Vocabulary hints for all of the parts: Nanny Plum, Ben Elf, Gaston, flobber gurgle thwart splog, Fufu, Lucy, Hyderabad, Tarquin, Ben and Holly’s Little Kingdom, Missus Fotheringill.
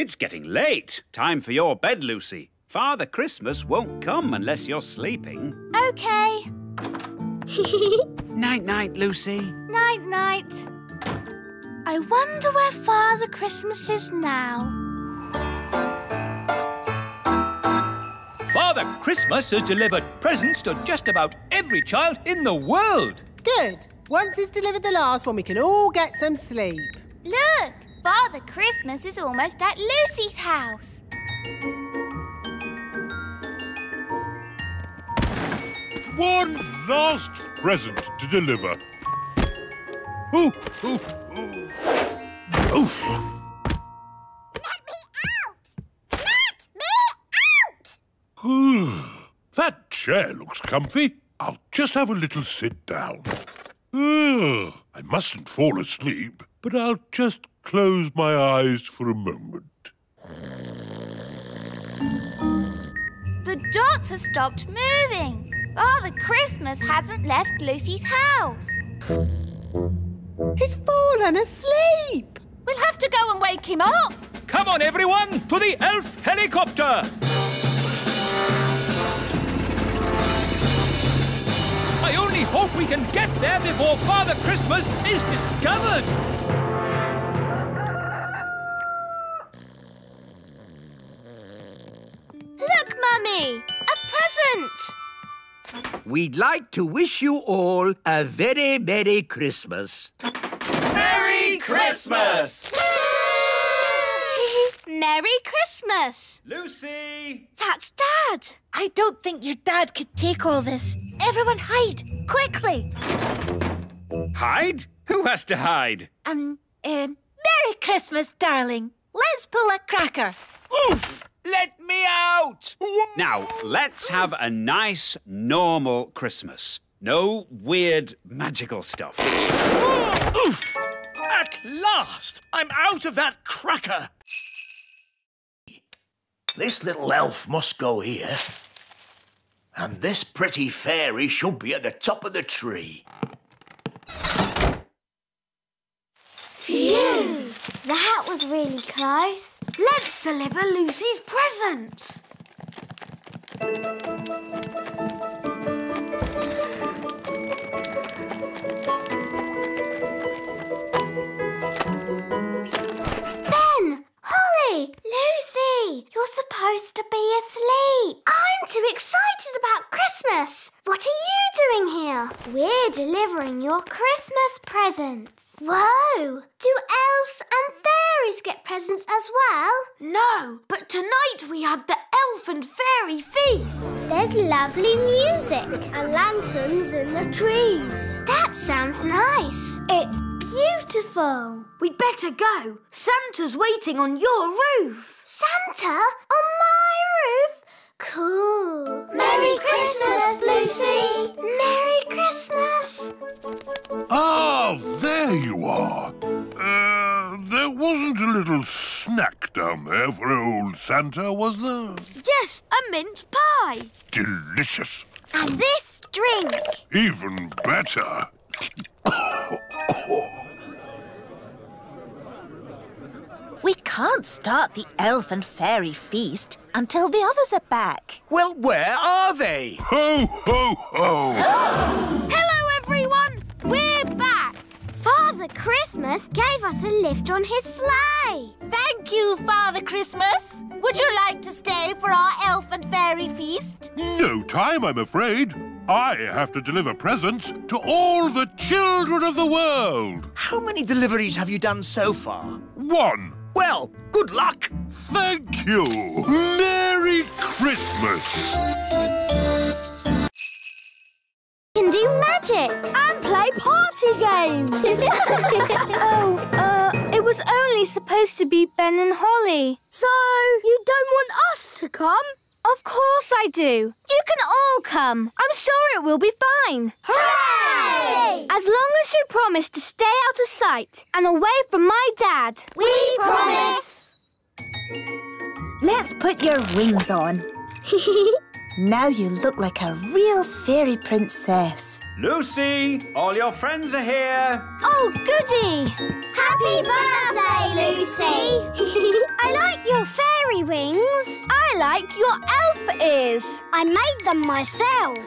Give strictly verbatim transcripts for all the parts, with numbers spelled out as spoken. It's getting late. Time for your bed, Lucy. Father Christmas won't come unless you're sleeping. Okay. Night-night, Lucy. Night-night. I wonder where Father Christmas is now. Father Christmas has delivered presents to just about every child in the world. Good. Once he's delivered the last one, we can all get some sleep. Look, Father Christmas is almost at Lucy's house. One last present to deliver. Ooh, ooh, ooh. Oof. Let me out! Let me out! That chair looks comfy. I'll just have a little sit down. Ugh, I mustn't fall asleep, but I'll just close my eyes for a moment. The dots have stopped moving. Father Christmas hasn't left Lucy's house. He's fallen asleep. We'll have to go and wake him up. Come on, everyone, to the elf helicopter. I only hope we can get there before Father Christmas is discovered. Look, Mummy, a present. We'd like to wish you all a very Merry Christmas. Merry Christmas! Merry Christmas! Lucy! That's Dad! I don't think your dad could take all this. Everyone hide, quickly! Hide? Who has to hide? Um, um, uh, Merry Christmas, darling. Let's pull a cracker. Oof! Let me out! Now, let's have a nice, normal Christmas. No weird, magical stuff. Oh, oof! At last, I'm out of that cracker. This little elf must go here. And this pretty fairy should be at the top of the tree. Phew! That was really close. Let's deliver Lucy's presents. Ben! Holly! Lucy! You're supposed to be asleep. I'm too excited about Christmas. What are you doing here? We're delivering your Christmas presents. Whoa! Do elves and fairies get presents as well? No, but tonight we have the elf and fairy feast. There's lovely music and lanterns in the trees. That sounds nice. It's beautiful. We'd better go. Santa's waiting on your roof. Santa? On my roof? Cool. Merry Christmas, Lucy. Merry Christmas. Ah, there you are. Uh, there wasn't a little snack down there for old Santa, was there? Yes, a mince pie. Delicious. And this drink. Even better. We can't start the elf and fairy feast until the others are back. Well, where are they? Ho, ho, ho! Hello, everyone! We're back! Father Christmas gave us a lift on his sleigh. Thank you, Father Christmas. Would you like to stay for our elf and fairy feast? No time, I'm afraid. I have to deliver presents to all the children of the world. How many deliveries have you done so far? One. Well, good luck. Thank you. Merry Christmas. We can do magic and play party games. oh, uh, it was only supposed to be Ben and Holly. So you don't want us to come? Of course I do. You can all come. I'm sure it will be fine. Hooray! As long as you promise to stay out of sight and away from my dad. We promise. Let's put your wings on. Now you look like a real fairy princess. Lucy, all your friends are here. Oh, goody. Happy birthday, Lucy. I like your like your elf ears. I made them myself.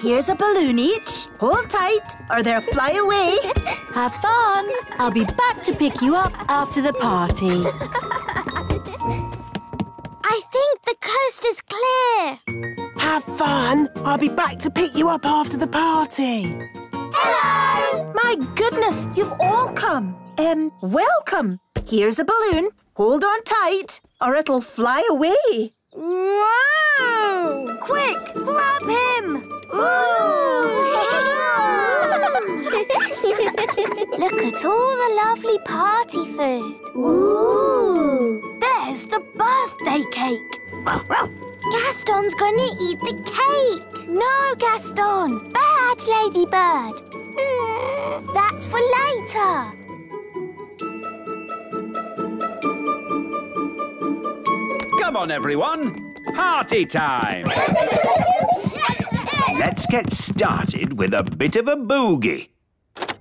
Here's a balloon each. Hold tight or they'll fly away. Have fun. I'll be back to pick you up after the party. I think the coast is clear. Have fun. I'll be back to pick you up after the party. Hello! My goodness, you've all come. Um, welcome. Here's a balloon. Hold on tight, or it'll fly away. Whoa! Quick, grab him! Ooh! Look at all the lovely party food. Ooh! There's the birthday cake. Gaston's gonna eat the cake. No, Gaston. Bad, Ladybird. That's for later. Come on, everyone. Party time. Let's get started with a bit of a boogie.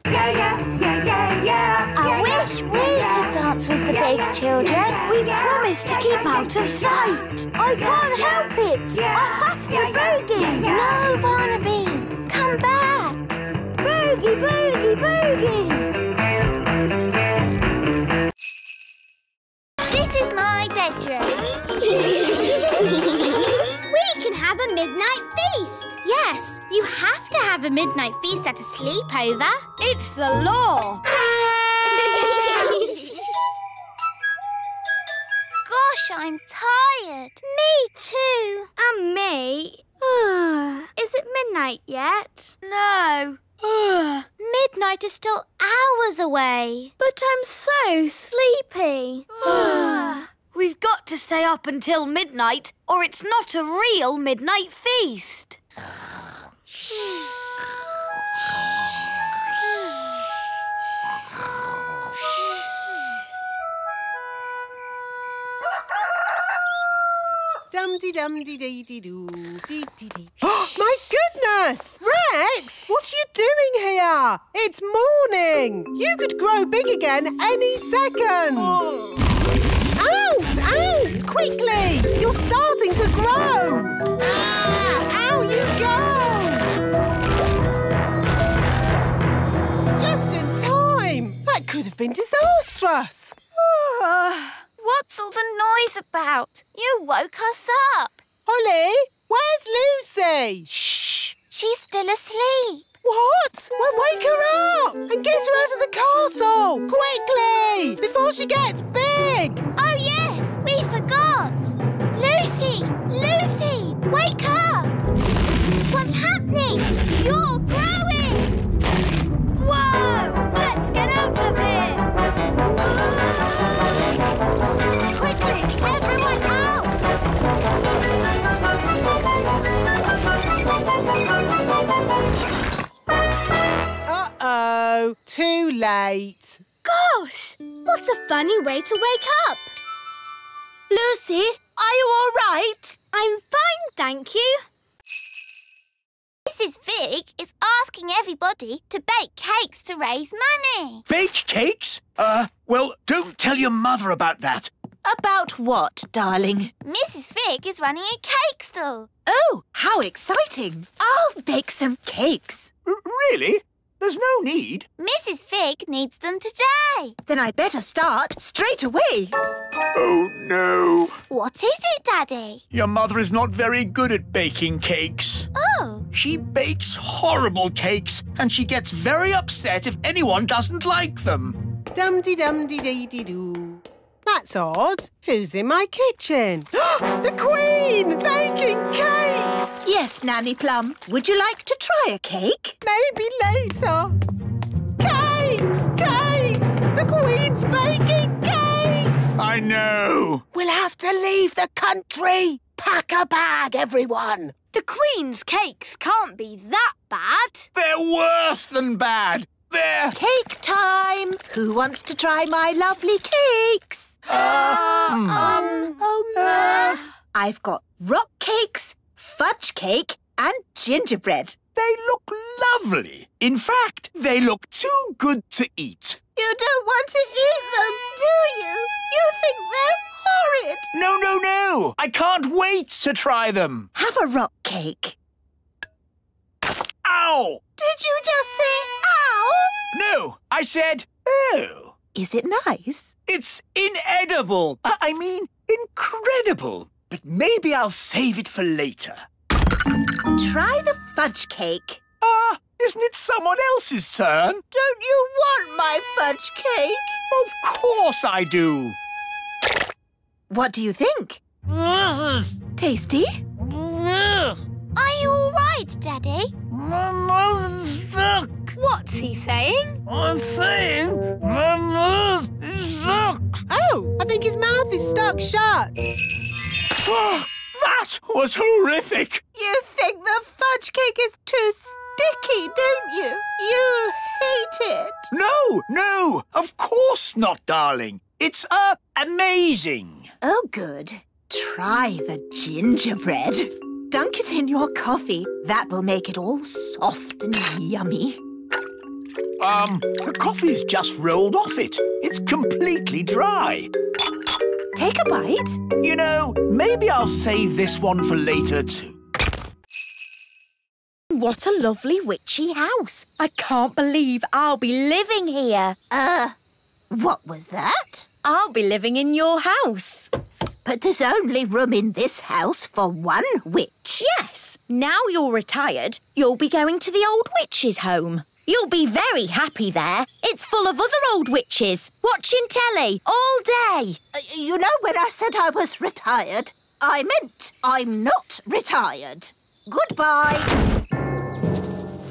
Yeah, yeah, yeah, yeah, yeah. I yeah, wish yeah, we yeah, could dance with the yeah, big children. Yeah, we yeah, promised yeah, to keep yeah, out of sight. Yeah, I can't yeah, help it. Yeah, I have to yeah, boogie. Yeah, yeah, yeah. No, Barnaby. Come back. Boogie, boogie, boogie. This is my bedroom. We can have a midnight feast. Yes, you have to have a midnight feast at a sleepover. It's the law. Gosh, I'm tired. Me too. And me. Is it midnight yet? No. Midnight is still hours away. But I'm so sleepy. We've got to stay up until midnight, or it's not a real midnight feast. Dum-dee-dum-dee-dee-dee-doo, dee-dee-dee. My goodness! Rex, what are you doing here? It's morning. You could grow big again any second. Oh. Out! Out! Quickly! You're starting to grow! Ah! Out you go! Just in time! That could have been disastrous! What's all the noise about? You woke us up! Holly, where's Lucy? Shh! She's still asleep! What? Well, wake her up and get her out of the castle! Quickly! Before she gets big! Oh, yes! We forgot! Lucy! Lucy! Wake up! What's happening? You're growing! Whoa! Let's get out of here! Quickly! Everyone out! Uh-oh, too late. Gosh, what a funny way to wake up. Lucy, are you all right? I'm fine, thank you. Missus Fig is asking everybody to bake cakes to raise money. Bake cakes? Uh, well, don't tell your mother about that. About what, darling? Missus Fig is running a cake stall. Oh, how exciting. I'll bake some cakes. R- really? There's no need. Missus Fig needs them today. Then I better start straight away. Oh, no. What is it, Daddy? Your mother is not very good at baking cakes. Oh. She bakes horrible cakes and she gets very upset if anyone doesn't like them. Dum-dee-dum-dee-dee-dee-doo. That's odd. Who's in my kitchen? The Queen! Baking cakes! Yes, Nanny Plum. Would you like to try a cake? Maybe later. Cakes! Cakes! The Queen's baking cakes! I know. We'll have to leave the country. Pack a bag, everyone. The Queen's cakes can't be that bad. They're worse than bad. They're... Cake time! Who wants to try my lovely cakes? Uh, um, um, um uh, I've got rock cakes, fudge cake and gingerbread. They look lovely. In fact, they look too good to eat. You don't want to eat them, do you? You think they're horrid. it? No, no, no! I can't wait to try them! Have a rock cake. Ow! Did you just say ow? No, I said oh. Is it nice? It's inedible. I, I mean, incredible. But maybe I'll save it for later. Try the fudge cake. Ah, uh, isn't it someone else's turn? Don't you want my fudge cake? Of course I do. What do you think? Tasty? Are you all right, Daddy? Mama's stuck. What's he saying? I'm saying Mama's stuck. Oh, I think his mouth is stuck shut. That was horrific. You think the fudge cake is too sticky, don't you? You hate it. No, no, of course not, darling. It's, uh, amazing. Oh, good. Try the gingerbread. Dunk it in your coffee. That will make it all soft and yummy. Um, the coffee's just rolled off it. It's completely dry. Take a bite. You know, maybe I'll save this one for later too. What a lovely witchy house. I can't believe I'll be living here. Uh, what was that? I'll be living in your house. But there's only room in this house for one witch. Yes. Now you're retired, you'll be going to the old witch's home. You'll be very happy there. It's full of other old witches, watching telly all day. Uh, you know, when I said I was retired, I meant I'm not retired. Goodbye.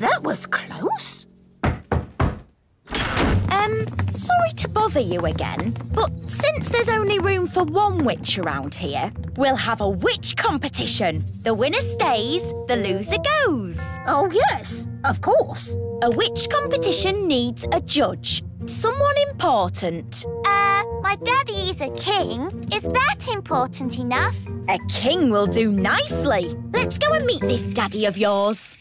That was close. Um, sorry to bother you again, but since there's only room for one witch around here, we'll have a witch competition. The winner stays, the loser goes. Oh, yes, of course. A witch competition needs a judge. Someone important. Uh, my daddy is a king. Is that important enough? A king will do nicely. Let's go and meet this daddy of yours.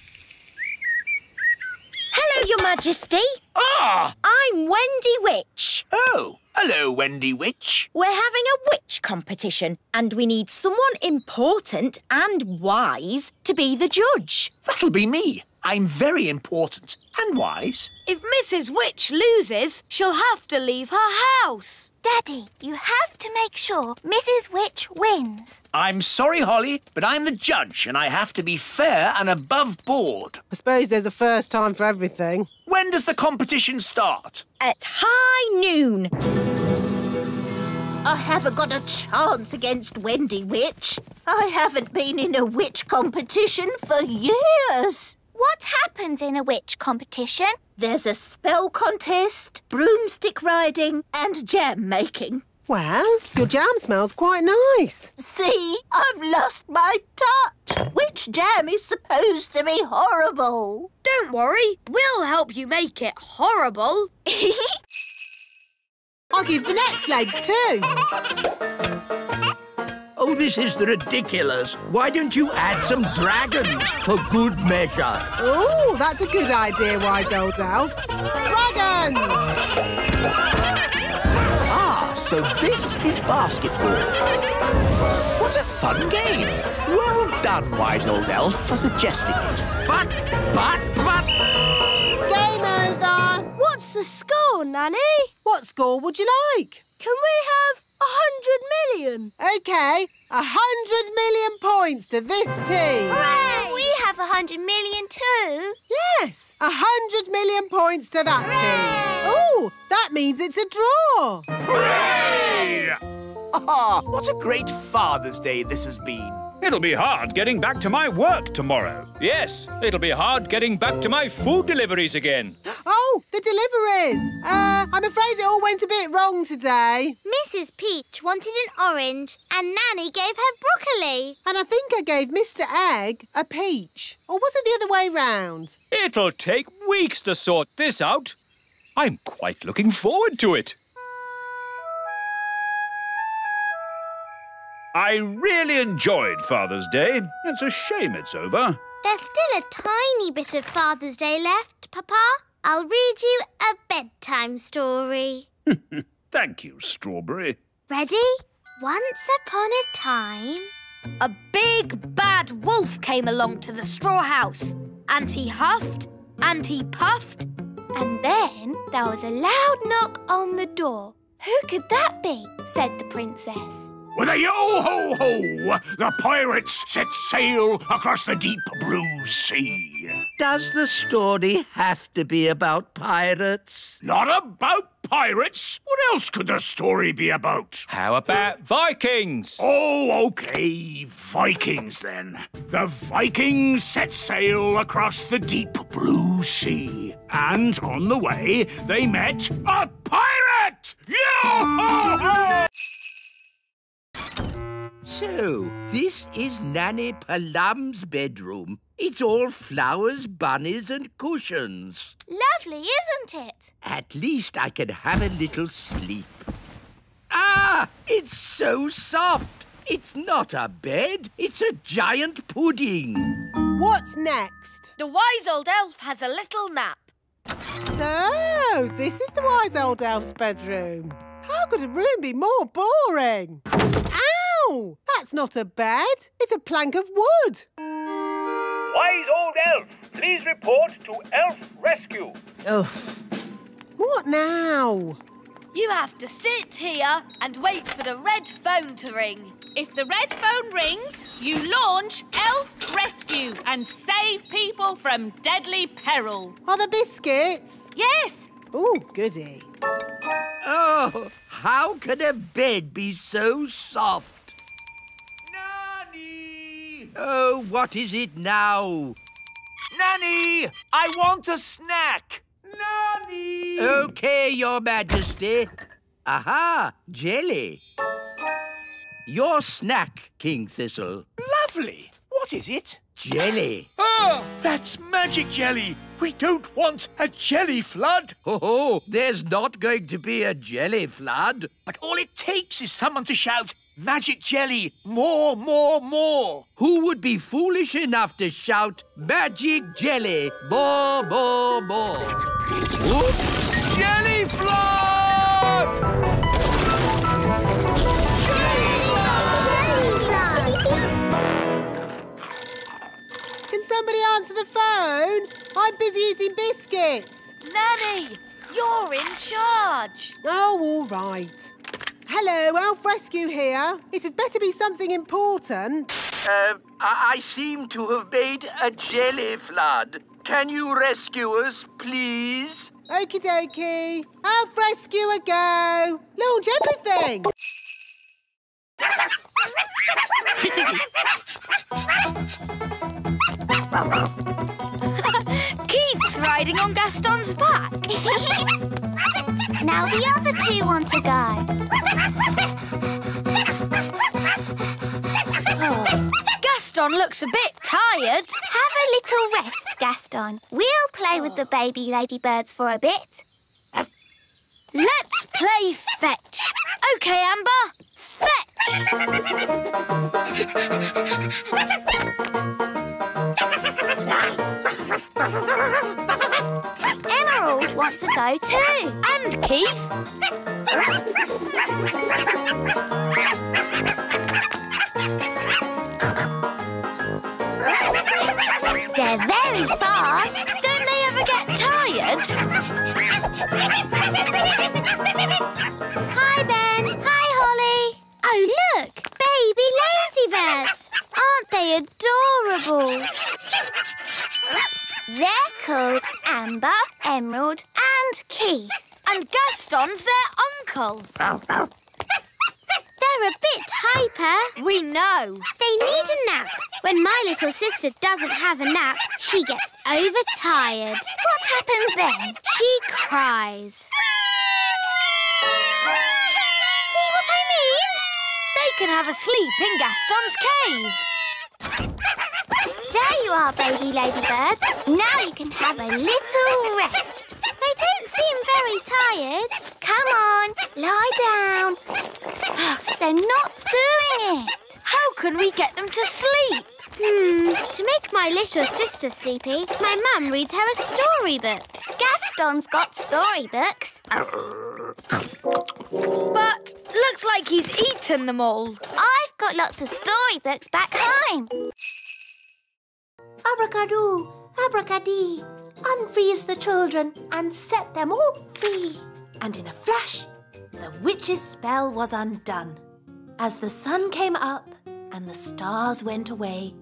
Hello, Your Majesty. Ah! I'm Wendy Witch. Oh, hello, Wendy Witch. We're having a witch competition and we need someone important and wise to be the judge. That'll be me. I'm very important and wise. If Missus Witch loses, she'll have to leave her house. Daddy, you have to make sure Missus Witch wins. I'm sorry, Holly, but I'm the judge and I have to be fair and above board. I suppose there's a first time for everything. When does the competition start? At high noon. I haven't got a chance against Wendy Witch. I haven't been in a witch competition for years. What happens in a witch competition? There's a spell contest, broomstick riding and jam making. Well, your jam smells quite nice. See, I've lost my touch. Witch jam is supposed to be horrible. Don't worry, we'll help you make it horrible. I'll give the next legs too. Oh, this is ridiculous. Why don't you add some dragons for good measure? Oh, that's a good idea, wise old elf. Dragons! Ah, so this is basketball. What a fun game. Well done, wise old elf, for suggesting it. But, but, but... Game over! What's the score, Nanny? What score would you like? Can we have... A hundred million. OK, a hundred million points to this team. Hooray! We have a hundred million too. Yes, a hundred million points to that Hooray! Team. Oh, that means it's a draw. Hooray! Ah, what a great Father's Day this has been. It'll be hard getting back to my work tomorrow. Yes, it'll be hard getting back to my food deliveries again. Oh, the deliveries. Uh, I'm afraid it all went a bit wrong today. Missus Peach wanted an orange and Nanny gave her broccoli. And I think I gave Mister Egg a peach. Or was it the other way round? It'll take weeks to sort this out. I'm quite looking forward to it. I really enjoyed Father's Day. It's a shame it's over. There's still a tiny bit of Father's Day left, Papa. I'll read you a bedtime story. Thank you, Strawberry. Ready? Once upon a time... a big bad wolf came along to the straw house, and he huffed and he puffed. And then there was a loud knock on the door. Who could that be? Said the princess. With a yo-ho-ho, the pirates set sail across the deep blue sea. Does the story have to be about pirates? Not about pirates. What else could the story be about? How about Vikings? Oh, OK, Vikings then. The Vikings set sail across the deep blue sea. And on the way, they met a pirate! Yo-ho-ho! So, this is Nanny Plum's bedroom. It's all flowers, bunnies and cushions. Lovely, isn't it? At least I can have a little sleep. Ah! It's so soft! It's not a bed, it's a giant pudding. What's next? The wise old elf has a little nap. So, this is the wise old elf's bedroom. How could a room be more boring? Ow! That's not a bed. It's a plank of wood. Wise old elf, please report to elf rescue. Ugh. What now? You have to sit here and wait for the red phone to ring. If the red phone rings, you launch elf rescue and save people from deadly peril. Are there biscuits? Yes. Oh, goody. Oh, how can a bed be so soft? Nanny! Oh, what is it now? Nanny! I want a snack! Nanny! OK, Your Majesty. Aha, jelly. Your snack, King Thistle. Lovely. What is it? Jelly. Oh, that's magic jelly. We don't want a jelly flood. Ho, ho, there's not going to be a jelly flood. But all it takes is someone to shout, magic jelly, more, more, more. Who would be foolish enough to shout, magic jelly, more, more, more? Whoops! Jelly flood! Somebody answer the phone. I'm busy eating biscuits. Nanny, you're in charge. Oh, all right. Hello, Elf Rescue here. It had better be something important. Uh, I, I seem to have made a jelly flood. Can you rescue us, please? Okie dokie. Elf Rescue, a go. Launch everything. Keith's riding on Gaston's back. Now the other two want to go. Oh. Gaston looks a bit tired. Have a little rest, Gaston. We'll play with the baby ladybirds for a bit. Let's play fetch. OK, Amber, fetch. Emerald wants to go too. And Keith. They're very fast. Don't they ever get tired? Hi, Ben. Hi, Holly. Oh, look. Baby ladybirds. Aren't they adorable? They're called Amber, Emerald and Keith. And Gaston's their uncle. They're a bit hyper. We know. They need a nap. When my little sister doesn't have a nap, she gets overtired. What happens then? She cries. See what I mean? They can have a sleep in Gaston's cave. There you are, baby ladybirds. Now you can have a little rest. They don't seem very tired. Come on, lie down. They're not doing it. How can we get them to sleep? Hmm, to make my little sister sleepy, my mum reads her a storybook. Gaston's got storybooks. But looks like he's eaten them all. I've got lots of storybooks back home. Abracadoo, abracadee, unfreeze the children and set them all free. And in a flash, the witch's spell was undone. As the sun came up and the stars went away,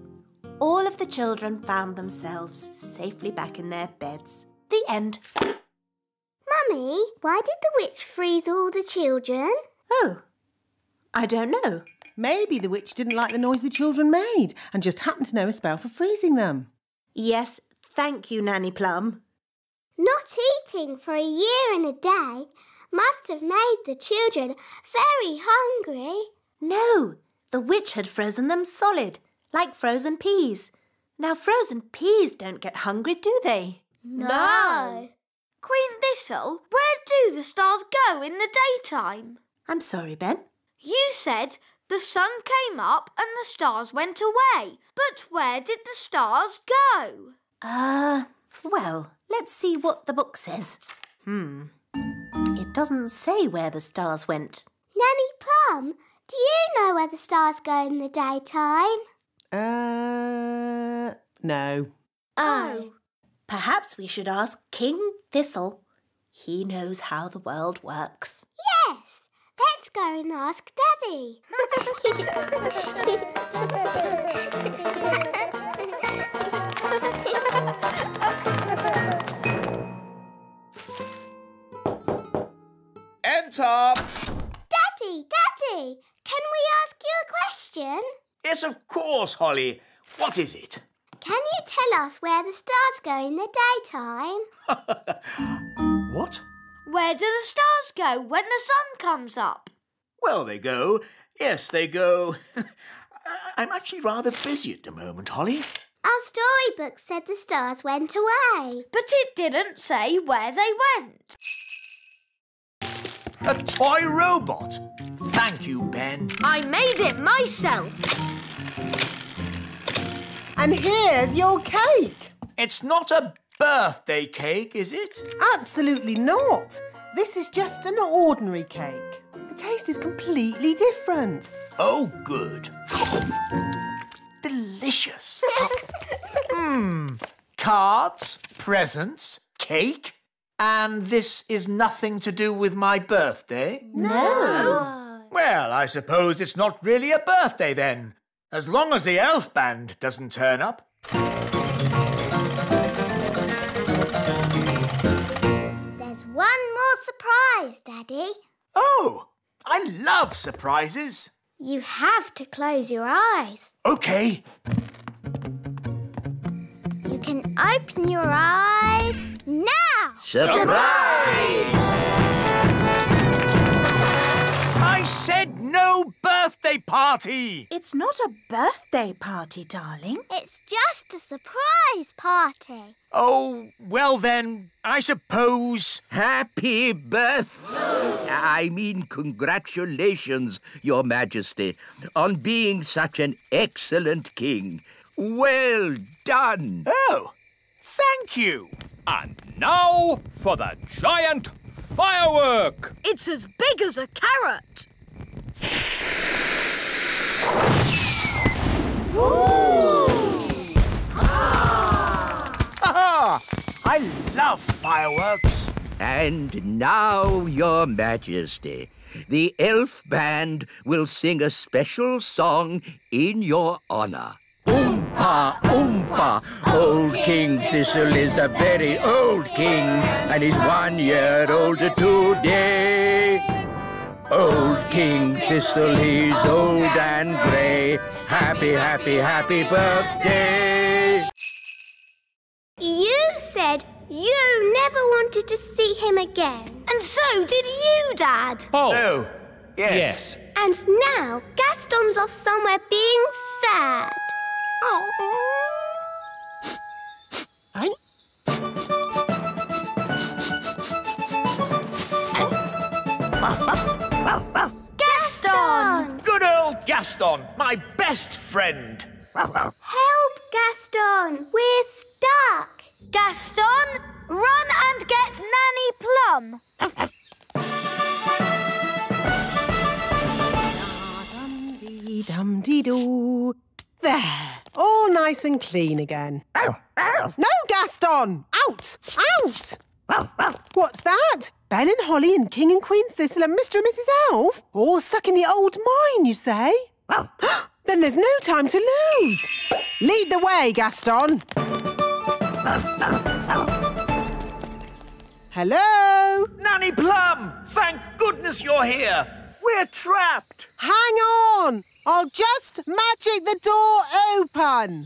all of the children found themselves safely back in their beds. The end. Mummy, why did the witch freeze all the children? Oh, I don't know. Maybe the witch didn't like the noise the children made and just happened to know a spell for freezing them. Yes, thank you, Nanny Plum. Not eating for a year and a day must have made the children very hungry. No, the witch had frozen them solid, like frozen peas. Now, frozen peas don't get hungry, do they? No. Queen Thistle, where do the stars go in the daytime? I'm sorry, Ben. You said the sun came up and the stars went away. But where did the stars go? Uh, well, let's see what the book says. Hmm. It doesn't say where the stars went. Nanny Plum, do you know where the stars go in the daytime? Uh, no. Oh. Perhaps we should ask King Thistle. He knows how the world works. Yes, let's go and ask Daddy. Enter! Daddy, Daddy, can we ask you a question? Yes, of course, Holly. What is it? Can you tell us where the stars go in the daytime? What? Where do the stars go when the sun comes up? Well, they go... Yes, they go... I'm actually rather busy at the moment, Holly. Our storybook said the stars went away. But it didn't say where they went. A toy robot! Thank you, Ben. I made it myself. And here's your cake. It's not a birthday cake, is it? Absolutely not. This is just an ordinary cake. The taste is completely different. Oh, good. Delicious. Hmm. Cards, presents, cake. And this is nothing to do with my birthday? No. Well, I suppose it's not really a birthday then. As long as the elf band doesn't turn up. There's one more surprise, Daddy. Oh, I love surprises. You have to close your eyes. OK. You can open your eyes now. Surprise! Surprise! I said no birthday party! It's not a birthday party, darling. It's just a surprise party. Oh, well then, I suppose... Happy birthday! I mean, congratulations, Your Majesty, on being such an excellent king. Well done! Oh, thank you! And now for the giant firework! It's as big as a carrot! Ooh! Ah! Ah! I love fireworks. And now, Your Majesty, the elf band will sing a special song in your honour. Oompa, oompa, old King Thistle is a very old king, and he's one year older today. Old King Thistle, he's old and grey. Happy, happy, happy birthday! You said you never wanted to see him again. And so did you, Dad. Oh. Oh. Yes. Yes. And now Gaston's off somewhere being sad. Oh. I'm... Muff, muff. Gaston! Good old Gaston, my best friend. Help, Gaston, we're stuck. Gaston, run and get Nanny Plum. Dum-dee-doo. There. All nice and clean again. No, Gaston! Out! Out! What's that? Ben and Holly and King and Queen Thistle and Mister and Missus Elf? All stuck in the old mine, you say? Then there's no time to lose. Lead the way, Gaston. Hello? Nanny Plum! Thank goodness you're here. We're trapped. Hang on. I'll just magic the door open.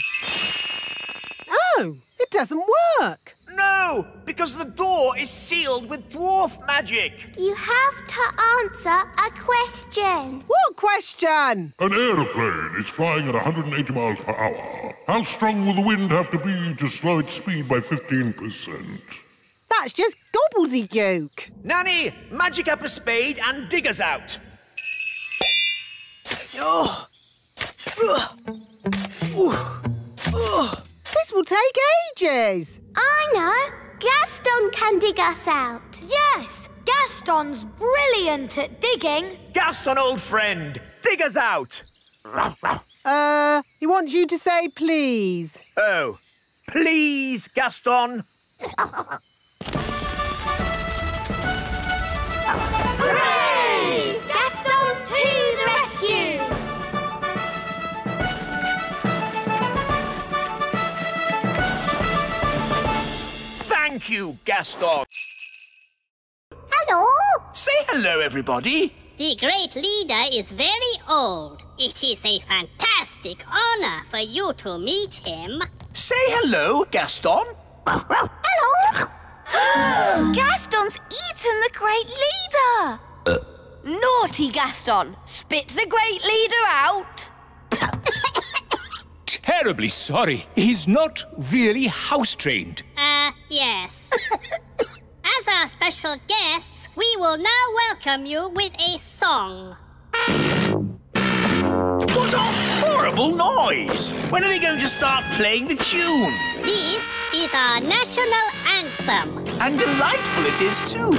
Oh, it doesn't work. No, because the door is sealed with dwarf magic. You have to answer a question. What question? An aeroplane is flying at one hundred eighty miles per hour. How strong will the wind have to be to slow its speed by fifteen percent? That's just gobbledygook. Nanny, magic up a spade and dig us out. Oh. Oh. Oh. This will take ages. I know. Gaston can dig us out. Yes, Gaston's brilliant at digging. Gaston, old friend, dig us out. Uh, he wants you to say please. Oh, please, Gaston. Hooray! Gaston to the rescue! Thank you, Gaston. Hello? Say hello, everybody. The great leader is very old. It is a fantastic honor for you to meet him. Say hello, Gaston. Hello? Gaston's eaten the great leader! Uh. Naughty Gaston! Spit the great leader out! Terribly sorry. He's not really house-trained. Uh, yes. As our special guests, we will now welcome you with a song. What a horrible noise! When are they going to start playing the tune? This is our national anthem. And delightful it is, too.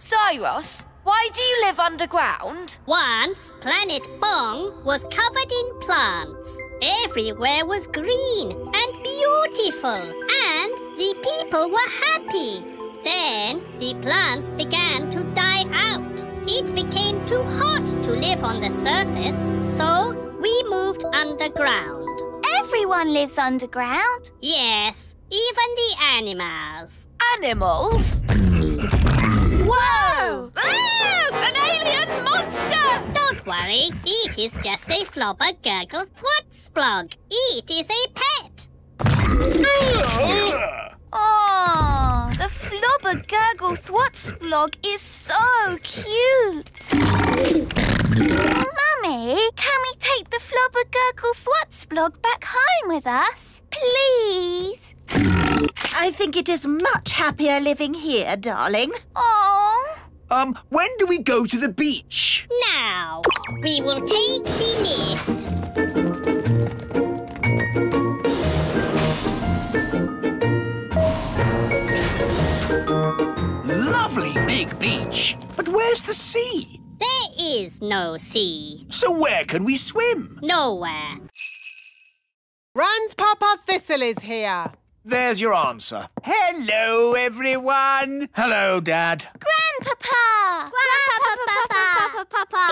Cyrus, why do you live underground? Once, planet Bong was covered in plants. Everywhere was green and beautiful, and the people were happy. Then the plants began to die out. It became too hot to live on the surface, so we moved underground. Everyone lives underground? Yes, even the animals. Animals? Whoa! Ah, an alien monster! Don't worry, it is just a flobber gurgle thwart splog. It is a pet. Oh, the flobber gurgle thwart splog is so cute. Mummy, can we take the flobber gurgle thwart splog back home with us, please? I think it is much happier living here, darling. Aww. Um, when do we go to the beach? Now. We will take the lift. Lovely big beach. But where's the sea? There is no sea. So where can we swim? Nowhere. Grandpapa Thistle is here. There's your answer. Hello, everyone. Hello, Dad. Grandpapa! Grandpapa! Grandpapa!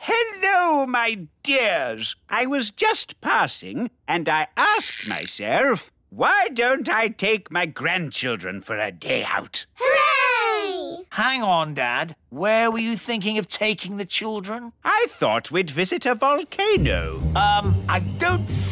Hello, my dears. I was just passing and I asked myself, why don't I take my grandchildren for a day out? Hooray! Hang on, Dad. Where were you thinking of taking the children? I thought we'd visit a volcano. Um, I don't think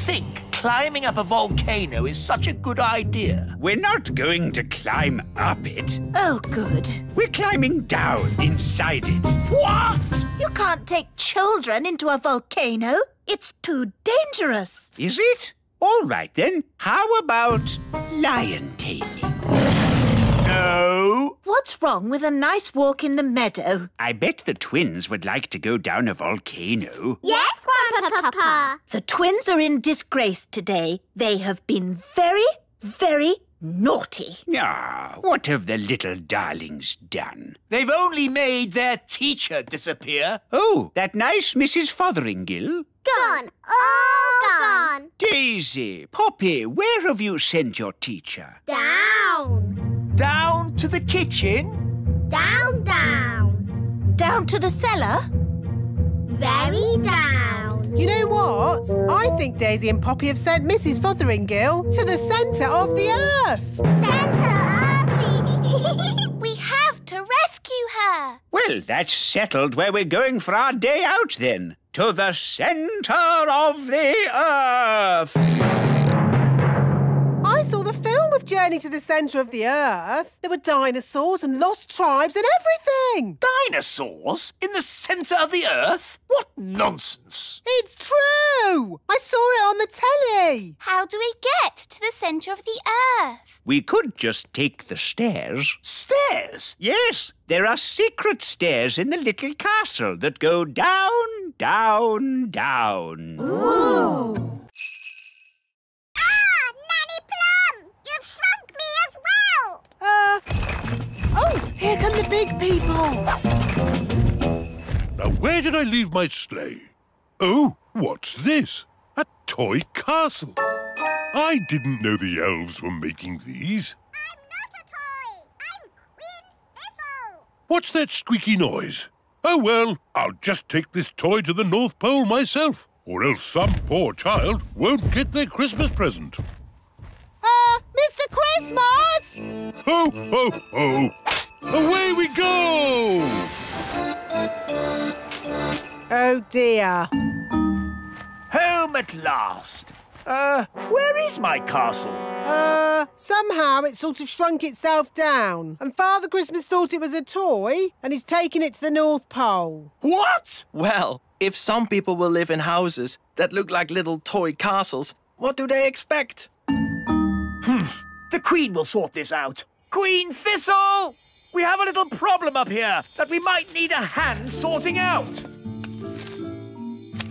climbing up a volcano is such a good idea. We're not going to climb up it. Oh, good. We're climbing down inside it. What? You can't take children into a volcano. It's too dangerous. Is it? All right, then. How about lion taming? No. What's wrong with a nice walk in the meadow? I bet the twins would like to go down a volcano. Yes, Grandpapa. The twins are in disgrace today. They have been very, very naughty. Ah, what have the little darlings done? They've only made their teacher disappear. Oh, that nice Missus Fotheringill? Gone. All gone. Daisy, Poppy, where have you sent your teacher? Down. Down to the kitchen? Down, down. Down to the cellar? Very down. You know what? I think Daisy and Poppy have sent Missus Fotheringill to the centre of the earth. Centre of the... We have to rescue her. Well, that's settled where we're going for our day out, then. To the centre of the earth. I saw the film of Journey to the Centre of the Earth. There were dinosaurs and lost tribes and everything. Dinosaurs? In the centre of the earth? What nonsense. It's true. I saw it on the telly. How do we get to the centre of the earth? We could just take the stairs. Stairs? Yes. There are secret stairs in the little castle that go down, down, down. Ooh. Ah, Nanny Plum! You've shrunk me as well! Uh... Oh, here come the big people. Now, where did I leave my sleigh? Oh, what's this? A toy castle. I didn't know the elves were making these. What's that squeaky noise? Oh, well, I'll just take this toy to the North Pole myself, or else some poor child won't get their Christmas present. Uh, Mister Christmas! Ho, ho, ho! Away we go! Oh, dear. Home at last. Uh, where is my castle? Uh, somehow it sort of shrunk itself down, and Father Christmas thought it was a toy, and he's taken it to the North Pole. What? Well, if some people will live in houses that look like little toy castles, what do they expect? Hmm. The Queen will sort this out. Queen Thistle! We have a little problem up here that we might need a hand sorting out.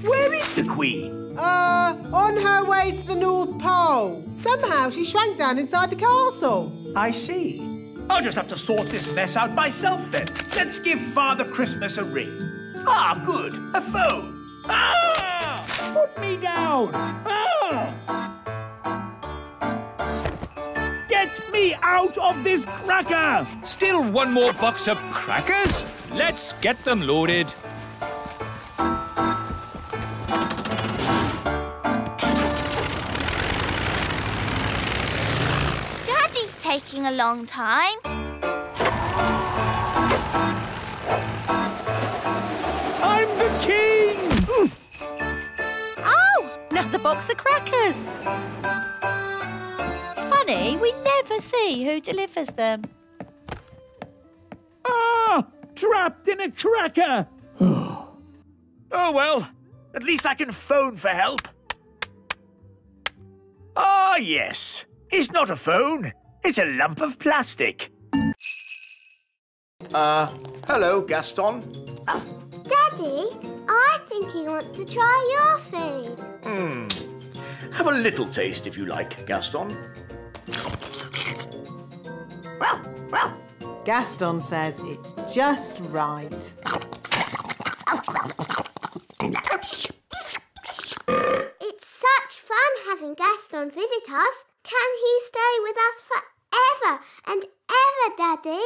Where is the Queen? Uh, on her way to the North Pole. Somehow she shrank down inside the castle. I see. I'll just have to sort this mess out myself, then. Let's give Father Christmas a ring. Ah, good. A phone. Ah! Put me down. Ah! Get me out of this cracker! Still one more box of crackers? Let's get them loaded. Taking a long time. I'm the king! Mm. Oh, another box of crackers. It's funny, we never see who delivers them. Ah, trapped in a cracker! Oh, well, at least I can phone for help. Ah, yes, it's not a phone. It's a lump of plastic. Uh, hello, Gaston. Oh. Daddy, I think he wants to try your food. Hmm. Have a little taste if you like, Gaston. Gaston says it's just right. It's such fun having Gaston visit us. Can he stay with us for ever and ever, Daddy?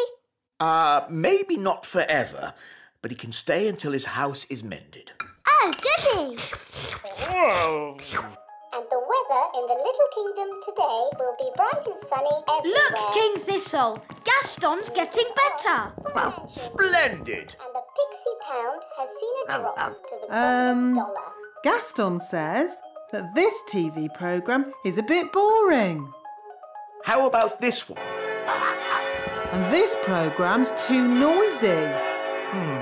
Uh, maybe not forever, but he can stay until his house is mended. Oh, goody! Oh. And the weather in the Little Kingdom today will be bright and sunny everywhere. Look, King Thistle! Gaston's getting better! Wow, splendid! And the pixie pound has seen a drop um, to the um, dollar. Gaston says that this T V programme is a bit boring. How about this one? And this programme's too noisy. Hmm.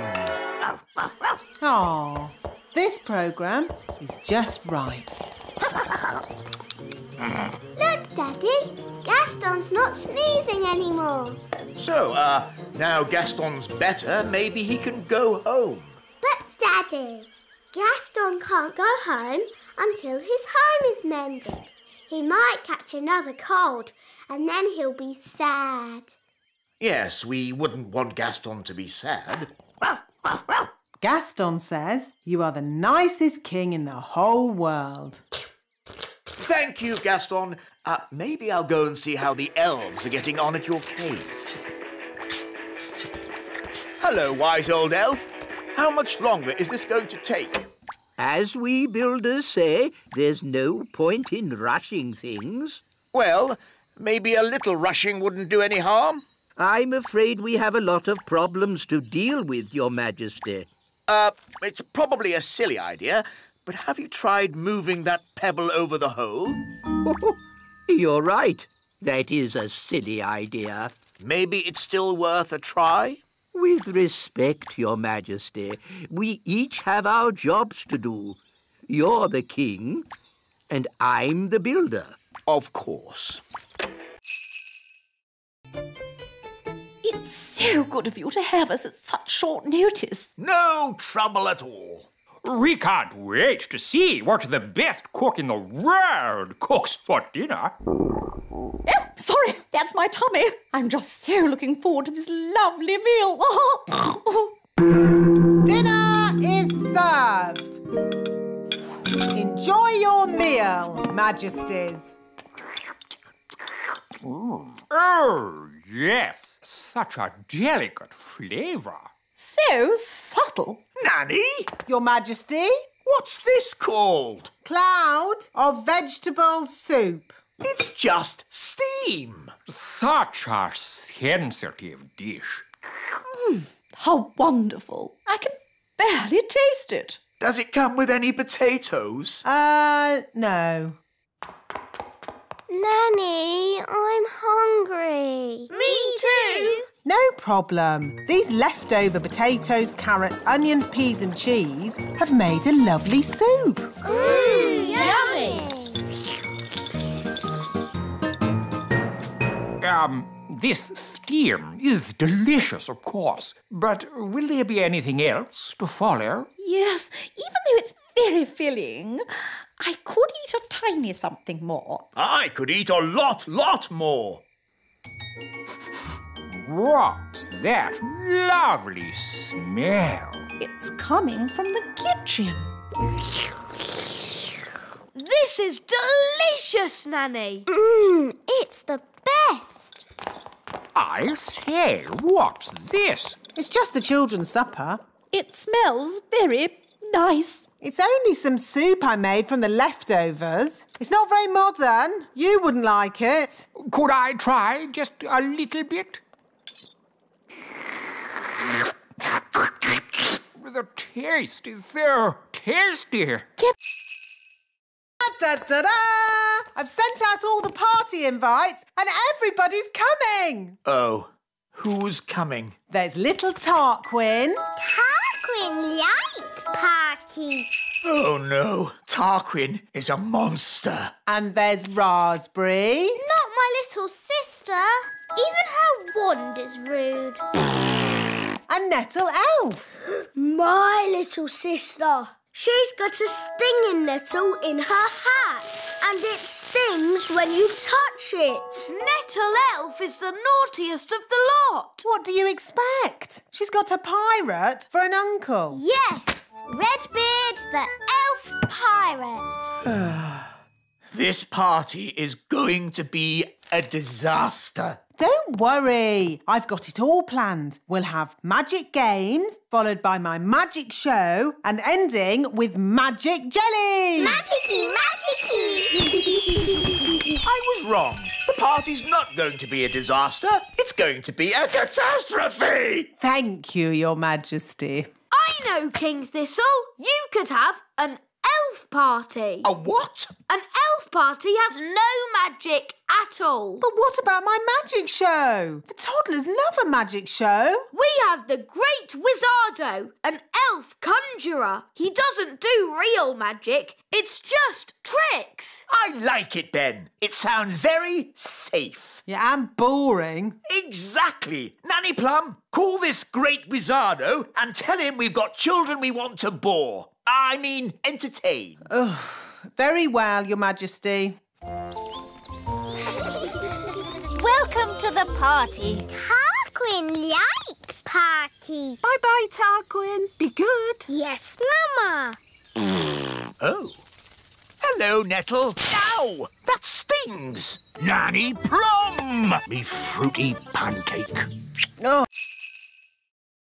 Aw, this programme is just right. Look, Daddy, Gaston's not sneezing anymore. So, uh, now Gaston's better, maybe he can go home. But, Daddy, Gaston can't go home until his home is mended. He might catch another cold and then he'll be sad. Yes, we wouldn't want Gaston to be sad. Gaston says you are the nicest king in the whole world. Thank you, Gaston. Uh, maybe I'll go and see how the elves are getting on at your cave. Hello, wise old elf. How much longer is this going to take? As we builders say, there's no point in rushing things. Well, maybe a little rushing wouldn't do any harm. I'm afraid we have a lot of problems to deal with, Your Majesty. Uh, it's probably a silly idea, but have you tried moving that pebble over the hole? Oh, you're right. That is a silly idea. Maybe it's still worth a try? With respect, Your Majesty, we each have our jobs to do. You're the king, and I'm the builder. Of course. It's so good of you to have us at such short notice. No trouble at all. We can't wait to see what the best cook in the world cooks for dinner. Oh, sorry, that's my tummy. I'm just so looking forward to this lovely meal. Dinner is served. Enjoy your meal, Majesties. Ooh. Oh, yes, such a delicate flavour. So subtle. Nanny? Your Majesty? What's this called? Cloud of vegetable soup. It's just steam. Such a sensitive dish. Mm, how wonderful. I can barely taste it. Does it come with any potatoes? Uh, no. Nanny, I'm hungry. Me too. No problem. These leftover potatoes, carrots, onions, peas and cheese have made a lovely soup. Ooh, yummy. Um, this steam is delicious, of course, but will there be anything else to follow? Yes, even though it's very filling, I could eat a tiny something more. I could eat a lot, lot more. What's that lovely smell? It's coming from the kitchen. This is delicious, Nanny. Mmm, it's the best. I say, what's this? It's just the children's supper. It smells very nice. It's only some soup I made from the leftovers. It's not very modern. You wouldn't like it. Could I try just a little bit? The taste is so tasty. Get... Da, da, da. I've sent out all the party invites and everybody's coming. Oh, who's coming? There's little Tarquin. Tarquin like party. Oh, no. Tarquin is a monster. And there's Raspberry. Not my little sister. Even her wand is rude. And Nettle Elf. My little sister. She's got a stinging nettle in her hat, and it stings when you touch it. Nettle Elf is the naughtiest of the lot. What do you expect? She's got a pirate for an uncle. Yes, Redbeard the Elf Pirate. This party is going to be a disaster. Don't worry, I've got it all planned. We'll have magic games, followed by my magic show, and ending with magic jelly! Magic-y, magic-y! I was wrong. The party's not going to be a disaster. It's going to be a catastrophe! Thank you, Your Majesty. I know, King Thistle. You could have an elf party. A what? An elf party has no magic at all. But what about my magic show? The toddlers love a magic show. We have the Great Wizardo, an elf conjurer. He doesn't do real magic, it's just tricks. I like it, Ben. It sounds very safe. Yeah, and boring. Exactly. Nanny Plum, call this Great Wizardo and tell him we've got children we want to bore. I mean, entertain. Ugh. Very well, Your Majesty. Welcome to the party. Tarquin-like party. Bye-bye, Tarquin. Be good. Yes, Mama. Oh. Hello, Nettle. Ow! That stings! Nanny Plum! Me fruity pancake. Oh.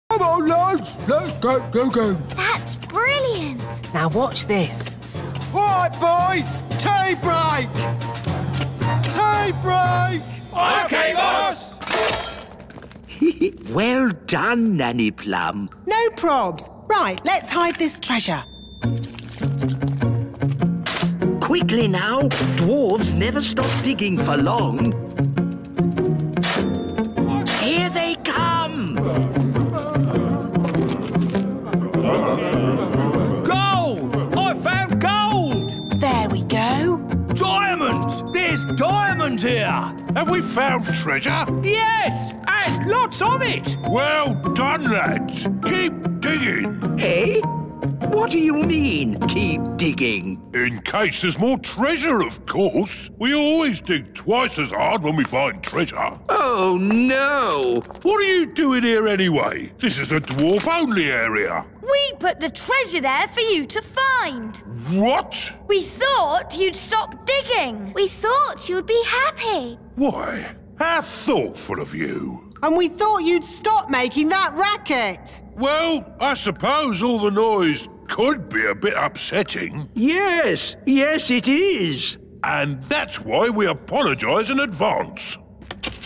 Come on, lads. Let's go, go, go. That's brilliant. Now watch this. All right, boys. Tea break. Tea break. OK, boss. Well done, Nanny Plum. No probs. Right, let's hide this treasure. Quickly now. Dwarves never stop digging for long. Here they come! Gold! I found gold! There we go. Diamonds! There's diamonds here! Have we found treasure? Yes! And lots of it! Well done, lads. Keep digging. Eh? What do you mean, keep digging? In case there's more treasure, of course. We always dig twice as hard when we find treasure. Oh, no! What are you doing here anyway? This is the dwarf-only area. We put the treasure there for you to find. What? We thought you'd stop digging. We thought you'd be happy. Why, how thoughtful of you. And we thought you'd stop making that racket. Well, I suppose all the noise could be a bit upsetting. Yes, yes it is. And that's why we apologise in advance.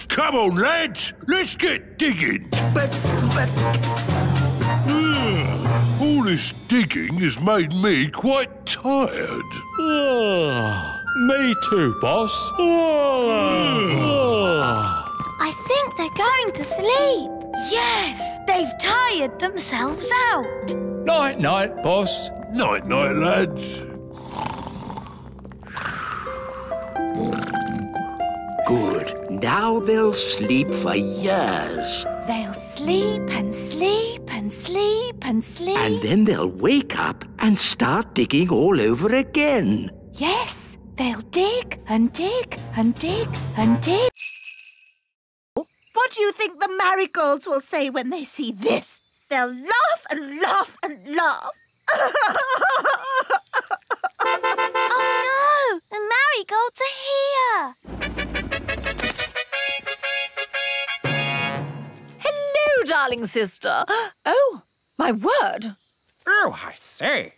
Come on, lads, let's get digging. But, but... Ugh, all this digging has made me quite tired. Oh, me too, boss. Oh. I think they're going to sleep. Yes, they've tired themselves out. Night-night, boss. Night-night, lads. Good. Now they'll sleep for years. They'll sleep and sleep and sleep and sleep. And then they'll wake up and start digging all over again. Yes, they'll dig and dig and dig and dig. What do you think the marigolds will say when they see this? They'll laugh and laugh and laugh. Oh, no! The marigolds are here. Hello, darling sister. Oh, my word. Oh, I see.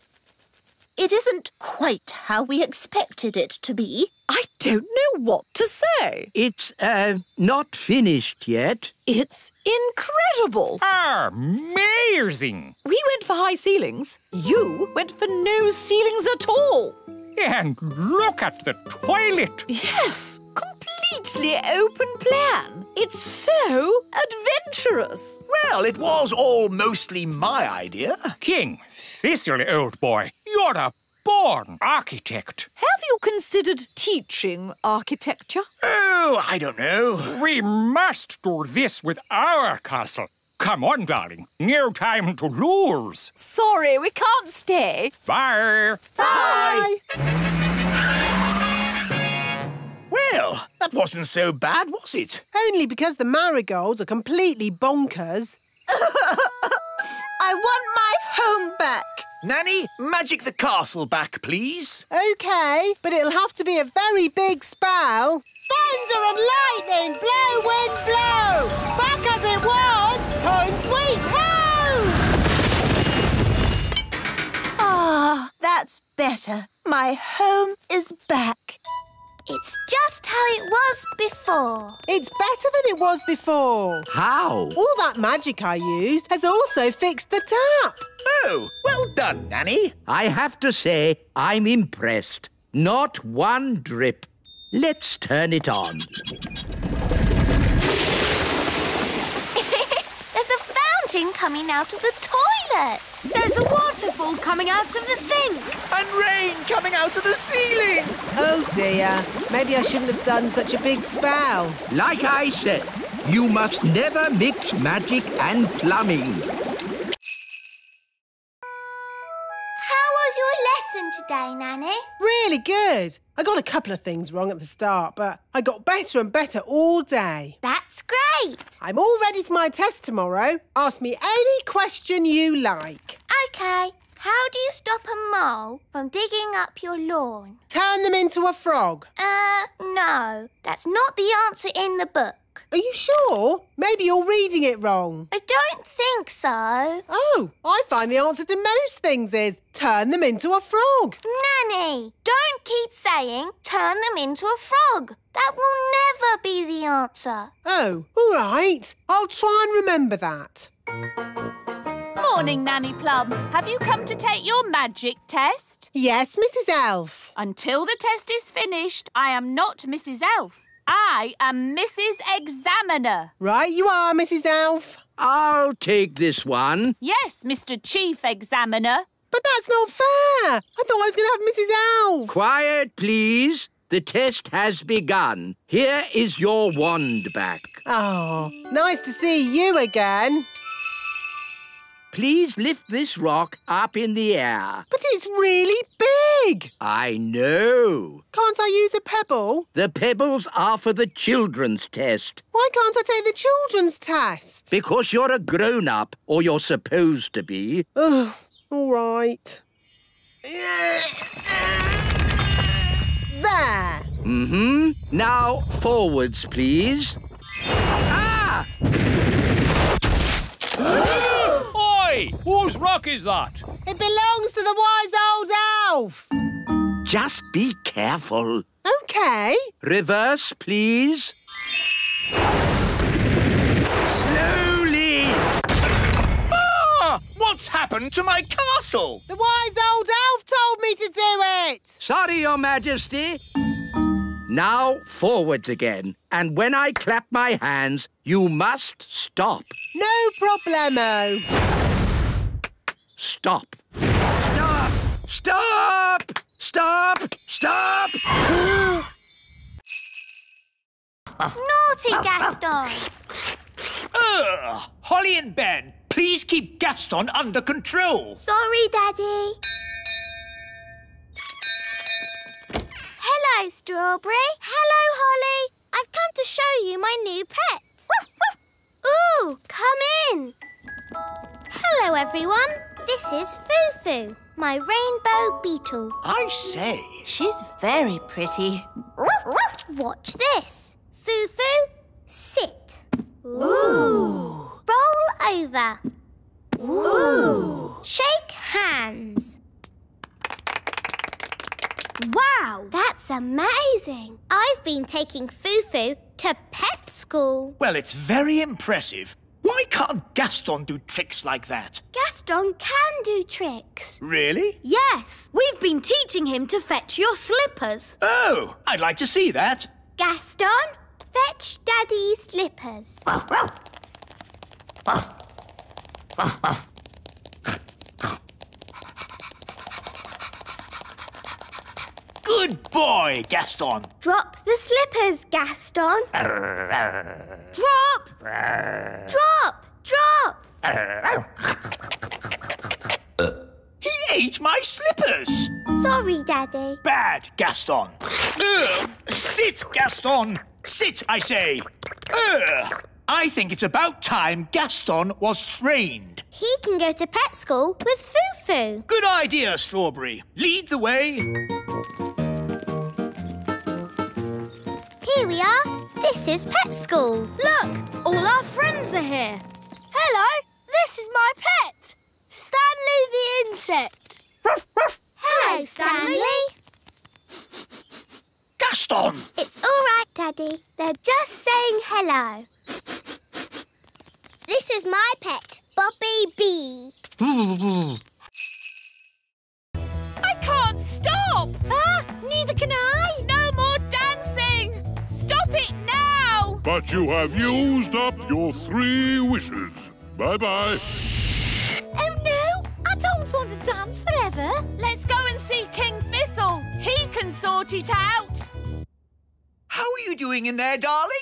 It isn't quite how we expected it to be. I don't know what to say. It's, uh, not finished yet. It's incredible. Amazing. We went for high ceilings. You went for no ceilings at all. And look at the toilet. Yes, completely open plan. It's so adventurous. Well, it was all mostly my idea. King. This'll, old boy, you're a born architect. Have you considered teaching architecture? Oh, I don't know. We must do this with our castle. Come on, darling. No time to lose. Sorry, we can't stay. Bye. Bye. Bye. Well, that wasn't so bad, was it? Only because the marigolds are completely bonkers. I want my home back. Nanny, magic the castle back, please. OK, but it'll have to be a very big spell. Thunder and lightning, blow, wind, blow. Back as it was, home sweet home. Ah, that's better. My home is back. It's just how it was before. It's better than it was before. How? All that magic I used has also fixed the tap. Oh, well done, Nanny. I have to say, I'm impressed. Not one drip. Let's turn it on. There's a fountain coming out of the toilet. There's a waterfall coming out of the sink. And rain coming out of the ceiling. Oh, dear. Maybe I shouldn't have done such a big spell. Like I said, you must never mix magic and plumbing. How was your lesson, learned today, Nanny? Really good. I got a couple of things wrong at the start, but I got better and better all day. That's great. I'm all ready for my test tomorrow. Ask me any question you like. OK. How do you stop a mole from digging up your lawn? Turn them into a frog. Uh, no. That's not the answer in the book. Are you sure? Maybe you're reading it wrong. I don't think so. Oh, I find the answer to most things is turn them into a frog. Nanny, don't keep saying turn them into a frog. That will never be the answer. Oh, all right. I'll try and remember that. Morning, Nanny Plum. Have you come to take your magic test? Yes, Missus Elf. Until the test is finished, I am not Missus Elf. I am Missus Examiner. Right you are, Missus Elf. I'll take this one. Yes, Mister Chief Examiner. But that's not fair. I thought I was going to have Missus Elf. Quiet, please. The test has begun. Here is your wand back. Oh, nice to see you again. Please lift this rock up in the air. But it's really big. I know. Can't I use a pebble? The pebbles are for the children's test. Why can't I take the children's test? Because you're a grown-up, or you're supposed to be. Ugh, all right. There. Mm-hmm. Now, forwards, please. Ah! Whose rock is that? It belongs to the wise old elf. Just be careful. OK. Reverse, please. Slowly. Ah! What's happened to my castle? The wise old elf told me to do it. Sorry, Your Majesty. Now forwards again. And when I clap my hands, you must stop. No problemo. Stop. Stop! Stop! Stop! Stop! Naughty Gaston! Ugh! Holly and Ben, please keep Gaston under control. Sorry, Daddy. Hello, Strawberry. Hello, Holly. I've come to show you my new pet. Ooh, come in. Hello, everyone. This is Fufu, my rainbow beetle. I say. She's very pretty. Watch this. Fufu, sit. Ooh. Roll over. Ooh. Shake hands. Wow, that's amazing. I've been taking Fufu to pet school. Well, it's very impressive. Why can't Gaston do tricks like that? Gaston can do tricks. Really? Yes. We've been teaching him to fetch your slippers. Oh, I'd like to see that. Gaston, fetch Daddy's slippers. Good boy, Gaston. Drop the slippers, Gaston. Drop! Drop! Drop! He ate my slippers. Sorry, Daddy. Bad, Gaston. Ugh. Sit, Gaston. Sit, I say. Ugh. I think it's about time Gaston was trained. He can go to pet school with Fufu. Good idea, Strawberry. Lead the way. Here we are. This is pet school. Look, all our friends are here. Hello, this is my pet, Stanley the insect. Ruff, ruff. Hello, Stanley. Gaston! It's all right, Daddy. They're just saying hello. This is my pet, Bobby Bee. I can't stop! Ah, neither can I. No more dancing! Stop it now! But you have used up your three wishes. Bye-bye. Oh, no! I don't want to dance forever. Let's go and see King Thistle. He can sort it out. How are you doing in there, darling?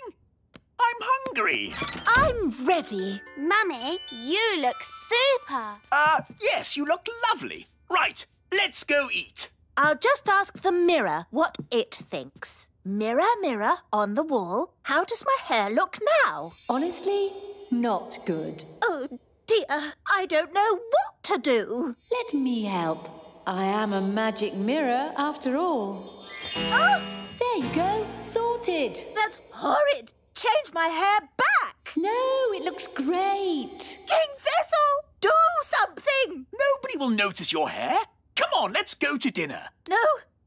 I'm hungry. I'm ready. Mummy, you look super. Uh, yes, you look lovely. Right, let's go eat. I'll just ask the mirror what it thinks. Mirror, mirror on the wall, how does my hair look now? Honestly, not good. Oh, dear, I don't know what to do. Let me help. I am a magic mirror after all. Oh! There you go, sorted. That's horrid. Change my hair back. No, it looks great. King Thistle, do something. Nobody will notice your hair. Come on, let's go to dinner. No,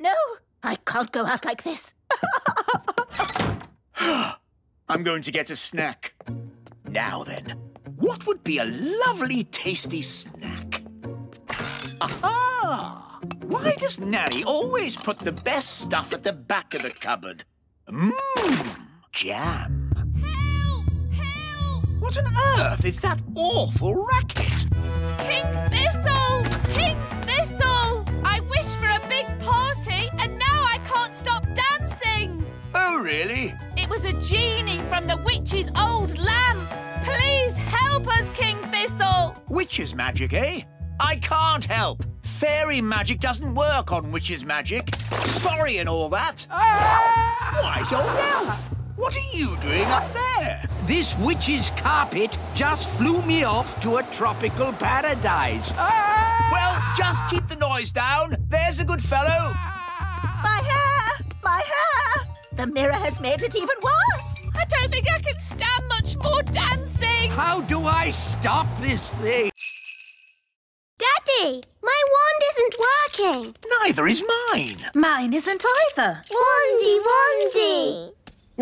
no, I can't go out like this. I'm going to get a snack. Now then, what would be a lovely, tasty snack? Aha! Why does Nanny always put the best stuff at the back of the cupboard? Mmm, jam. Help! Help! What on earth is that awful racket? King Thistle! King Thistle! I wish for a big party and now I can't stop dancing! Oh, really? It was a genie from the witch's old lamp. Please help us, King Thistle! Witch's magic, eh? I can't help. Fairy magic doesn't work on witch's magic. Sorry and all that. Ah! Why, so Elf? What are you doing up there? This witch's carpet just flew me off to a tropical paradise. Ah! Well, just keep the noise down. There's a good fellow. My hair! My hair! The mirror has made it even worse. I don't think I can stand much more dancing. How do I stop this thing? Daddy, my wand isn't working. Neither is mine. Mine isn't either. Wandy, wandy.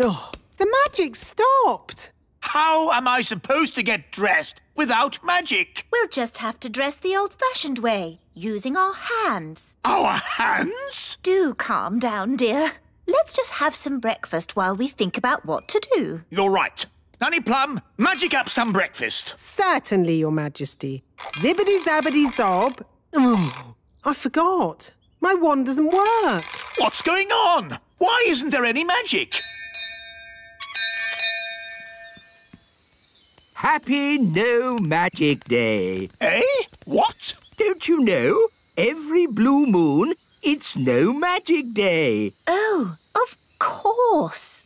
Oh, the magic stopped. How am I supposed to get dressed without magic? We'll just have to dress the old-fashioned way, using our hands. Our hands? Do calm down, dear. Let's just have some breakfast while we think about what to do. You're right. Nanny Plum, magic up some breakfast. Certainly, Your Majesty. Zibbity-zabbity-zob. Oh, I forgot. My wand doesn't work. What's going on? Why isn't there any magic? Happy No Magic Day. Eh? What? Don't you know? Every blue moon, it's No Magic Day. Oh, of course.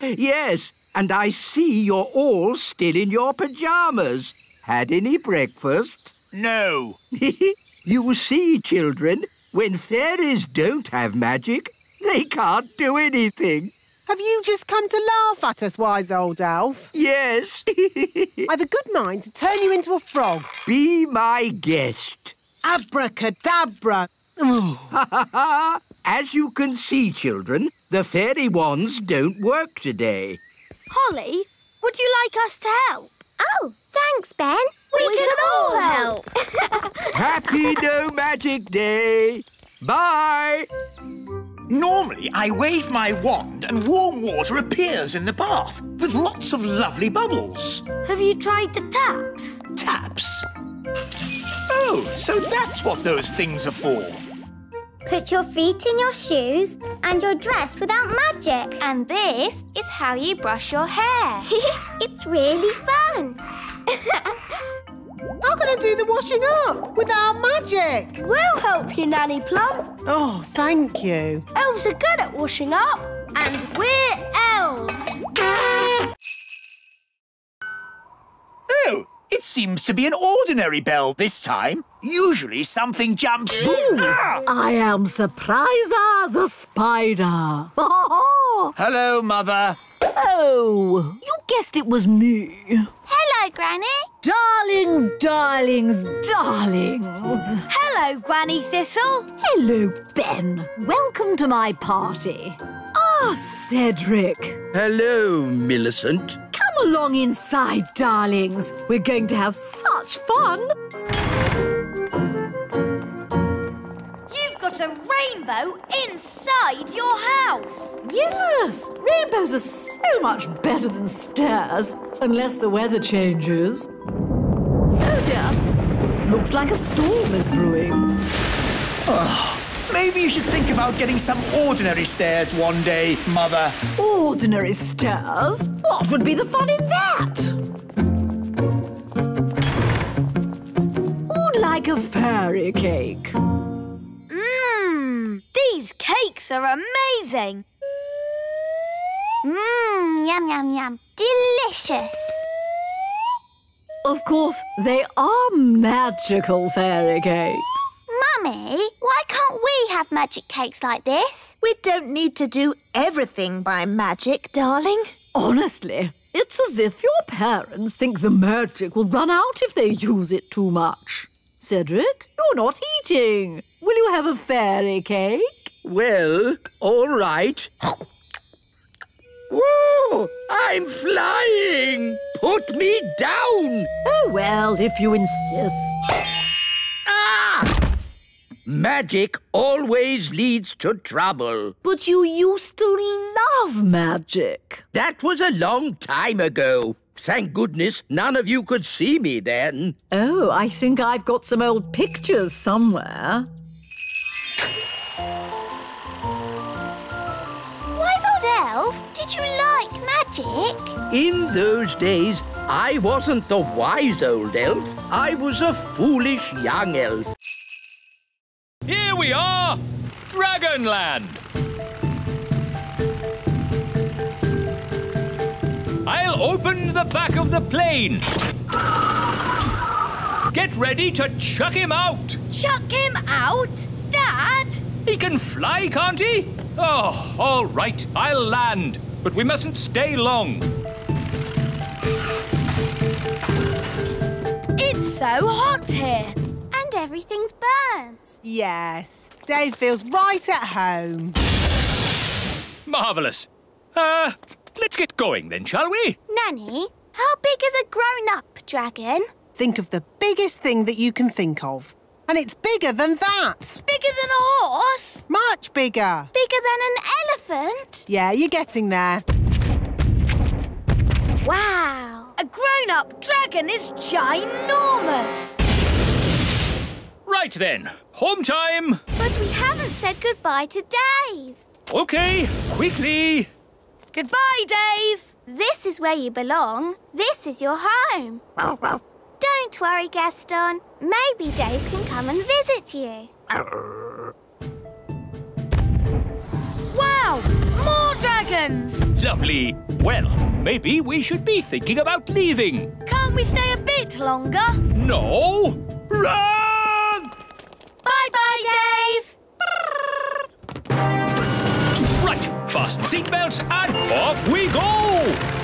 Yes. And I see you're all still in your pyjamas. Had any breakfast? No. You see, children, when fairies don't have magic, they can't do anything. Have you just come to laugh at us, wise old elf? Yes. I've a good mind to turn you into a frog. Be my guest. Abracadabra. As you can see, children, the fairy wands don't work today. Holly, would you like us to help? Oh, thanks, Ben. We, we can, can all help. Happy No Magic Day. Bye. Normally, I wave my wand and warm water appears in the bath with lots of lovely bubbles. Have you tried the taps? Taps? Oh, so that's what those things are for. Put your feet in your shoes and you're dressed without magic. And this is how you brush your hair. It's really fun. How can I do the washing up without magic? We'll help you, Nanny Plum. Oh, thank you. Elves are good at washing up. And we're elves. Oh, it seems to be an ordinary bell this time. Usually something jumps... Ooh, ah! I am Surpriser the Spider. Hello, Mother. Oh, you guessed it was me. Hello, Granny. Darlings, darlings, darlings. Hello, Granny Thistle. Hello, Ben. Welcome to my party. Ah, Cedric. Hello, Millicent. Come along inside, darlings. We're going to have such fun. A rainbow inside your house. Yes, rainbows are so much better than stairs, unless the weather changes. Oh dear, looks like a storm is brewing. Oh, maybe you should think about getting some ordinary stairs one day, Mother. Ordinary stairs? What would be the fun in that? Or like a fairy cake. cakes are amazing. Mmm, yum, yum, yum. Delicious. Of course, they are magical fairy cakes. Mummy, why can't we have magic cakes like this? We don't need to do everything by magic, darling. Honestly, it's as if your parents think the magic will run out if they use it too much. Cedric, you're not eating. Will you have a fairy cake? Well, all right. Whoa! I'm flying! Put me down! Oh, well, if you insist. Ah! Magic always leads to trouble. But you used to love magic. That was a long time ago. Thank goodness none of you could see me then. Oh, I think I've got some old pictures somewhere. Did you like magic? In those days, I wasn't the wise old elf. I was a foolish young elf. Here we are, Dragonland. I'll open the back of the plane. Get ready to chuck him out. Chuck him out? Dad? He can fly, can't he? Oh, all right, I'll land, but we mustn't stay long. It's so hot here. And everything's burnt. Yes, Dave feels right at home. Marvellous. Uh, let's get going then, shall we? Nanny, how big is a grown-up dragon? Think of the biggest thing that you can think of. And it's bigger than that. Bigger than a horse? Much bigger. Bigger than an elephant? Yeah, you're getting there. Wow. A grown-up dragon is ginormous. Right then, home time. But we haven't said goodbye to Dave. OK, quickly. Goodbye, Dave. This is where you belong. This is your home. Don't worry, Gaston. Maybe Dave can come and visit you. Wow! More dragons! Lovely. Well, maybe we should be thinking about leaving. Can't we stay a bit longer? No! Run! Bye-bye, Dave! Right, fasten seatbelts and off we go!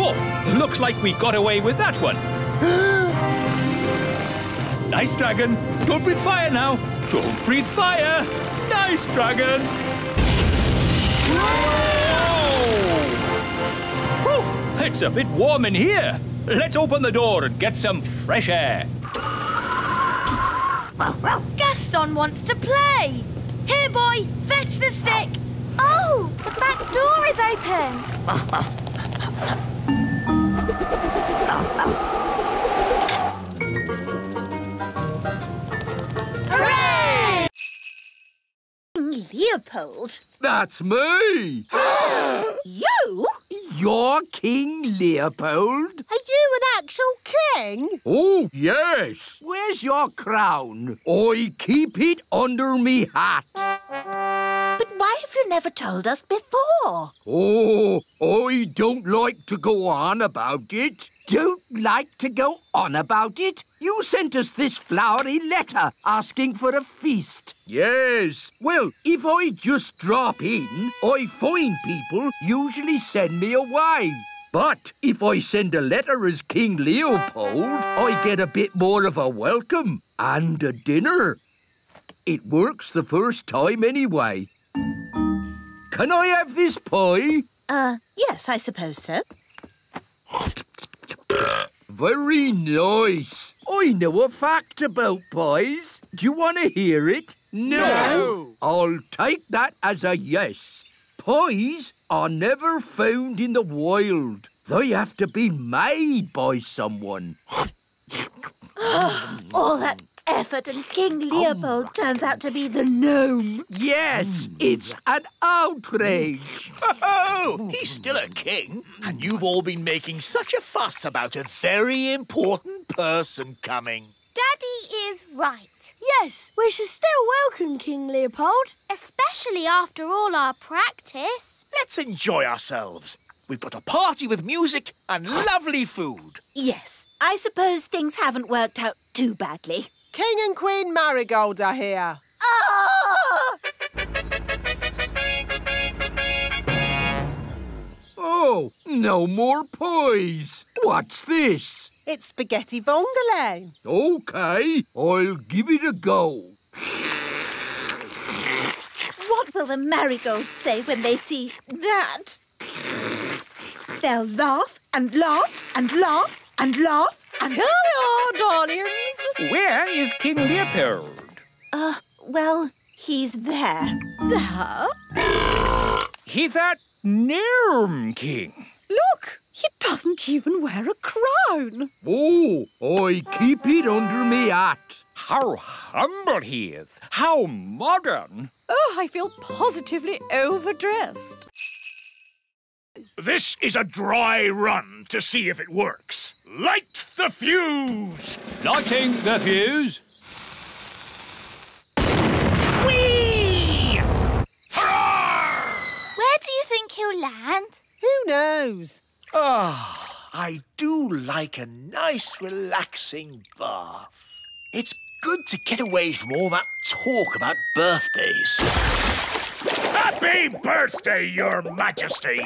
Whoa, looks like we got away with that one. Nice dragon. Don't breathe fire now. Don't breathe fire. Nice dragon. Whoa! Whoa, it's a bit warm in here. Let's open the door and get some fresh air. Gaston wants to play. Here, boy, fetch the stick. Oh, the back door is open. Hooray! Leopold. That's me. You? You're King Leopold? Are you an actual king? Oh, yes. Where's your crown? I keep it under me hat. But why have you never told us before? Oh, I don't like to go on about it. Don't like to go on about it? You sent us this flowery letter asking for a feast. Yes. Well, if I just drop in, I find people usually send me away. But if I send a letter as King Leopold, I get a bit more of a welcome and a dinner. It works the first time anyway. Can I have this pie? Uh, yes, I suppose so. Very nice. I know a fact about pies. Do you want to hear it? No. no. I'll take that as a yes. Pies are never found in the wild. They have to be made by someone. All that effort and King Leopold um. turns out to be the gnome. Yes, mm. it's an outrage. Oh, he's still a king, and you've all been making such a fuss about a very important person coming. Daddy is right. Yes, which is still welcome, King Leopold. Especially after all our practice. Let's enjoy ourselves. We've got a party with music and lovely food. Yes, I suppose things haven't worked out too badly. King and Queen Marigold are here. Oh! Oh, no more pies. What's this? It's spaghetti vongole. OK, I'll give it a go. What will the marigolds say when they see that? They'll laugh and laugh and laugh and laugh and... Hello, darlings. Where is King Leopold? Uh, well, he's there. There? He's at Gnome King. Look, he doesn't even wear a crown. Oh, I keep it under me hat. How humble he is. How modern. Oh, I feel positively overdressed. This is a dry run to see if it works. Light the fuse! Lighting the fuse. Whee! Hurrah! Where do you think he'll land? Who knows? Ah, oh, I do like a nice, relaxing bath. It's good to get away from all that talk about birthdays. Happy birthday, Your Majesty!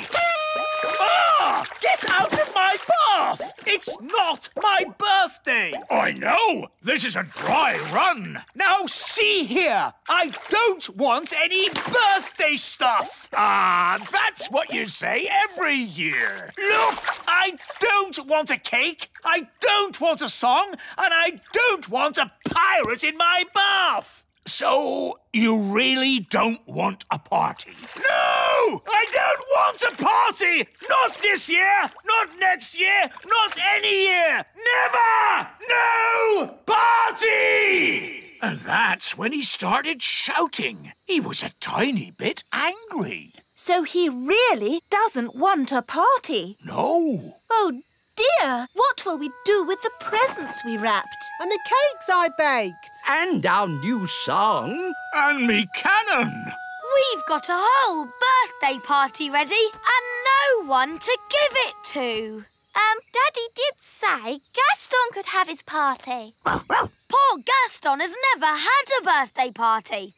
Ah! Get out of my bath! It's not my birthday! I know! This is a dry run! Now, see here! I don't want any birthday stuff! Ah, that's what you say every year! Look! I don't want a cake, I don't want a song, and I don't want a pirate in my bath! So, you really don't want a party? No! I don't want a party! Not this year, not next year, not any year! Never! No party! And that's when he started shouting. He was a tiny bit angry. So he really doesn't want a party? No. Oh, dear, what will we do with the presents we wrapped? And the cakes I baked. And our new song. And me cannon. We've got a whole birthday party ready and no one to give it to. Um, Daddy did say Gaston could have his party. Poor Gaston has never had a birthday party.